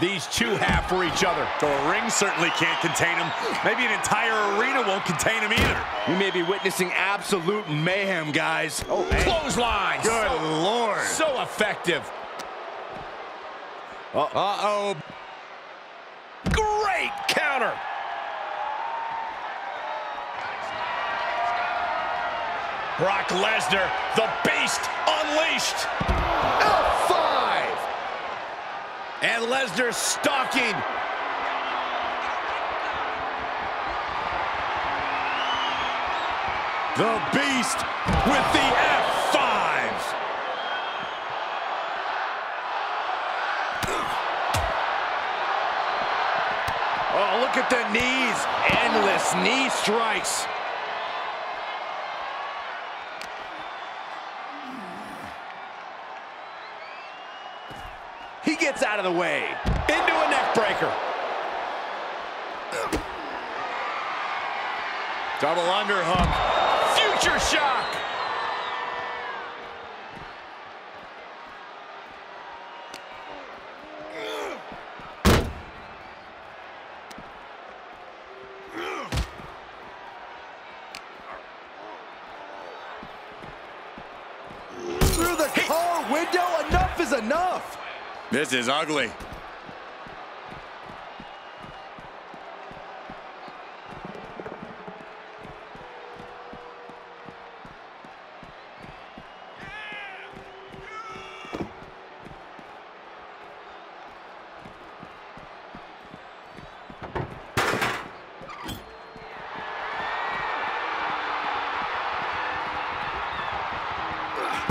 these two have for each other. So a ring certainly can't contain them. Maybe an entire arena won't contain them either. We may be witnessing absolute mayhem, guys. Oh, clotheslines. Good Lord. So effective. Uh-oh. Great counter. Brock Lesnar, the beast unleashed. F5. And Lesnar stalking. The beast with the F5. Oh, look at the knees. Endless knee strikes. He gets out of the way. Into a neck breaker. Double underhook. Future shock. Through the car window, enough is enough. This is ugly.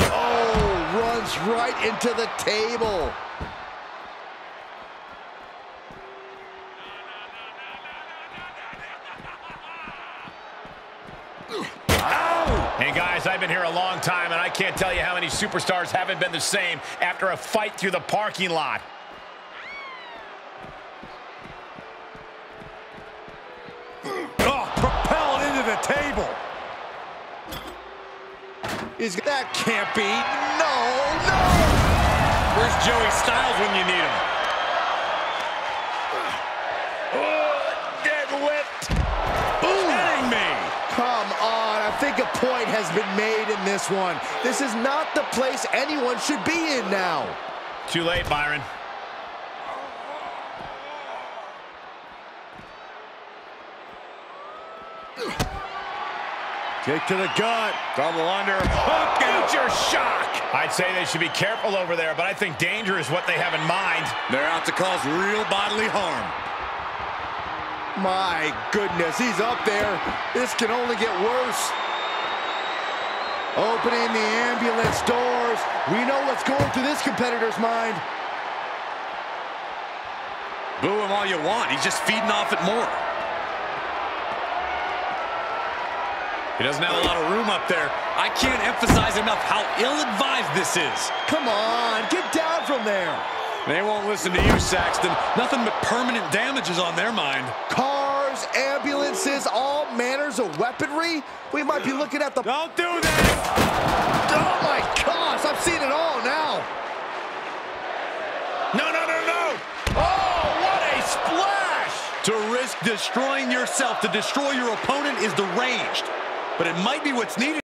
Oh, runs right into the table. Hey guys, I've been here a long time, and I can't tell you how many superstars haven't been the same after a fight through the parking lot. Oh, propelled into the table. That can't be. No, no. Where's Joey Styles when you need him? Point has been made in this one. This is not the place anyone should be in now. Too late, Byron. Kick to the gut. Double under. Hook. Future shock. I'd say they should be careful over there, but I think danger is what they have in mind. They're out to cause real bodily harm. My goodness, he's up there. This can only get worse. Opening the ambulance doors. We know what's going through this competitor's mind. Boo him all you want. He's just feeding off it more. He doesn't have a lot of room up there. I can't emphasize enough how ill-advised this is. Come on, get down from there. They won't listen to you, Saxton. Nothing but permanent damage is on their mind. Cars, ambulances, all manners of weaponry. We might be looking at the... Don't do this! Oh, my gosh! I've seen it all now. No, no, no, no! Oh, what a splash! To risk destroying yourself, to destroy your opponent is deranged. But it might be what's needed.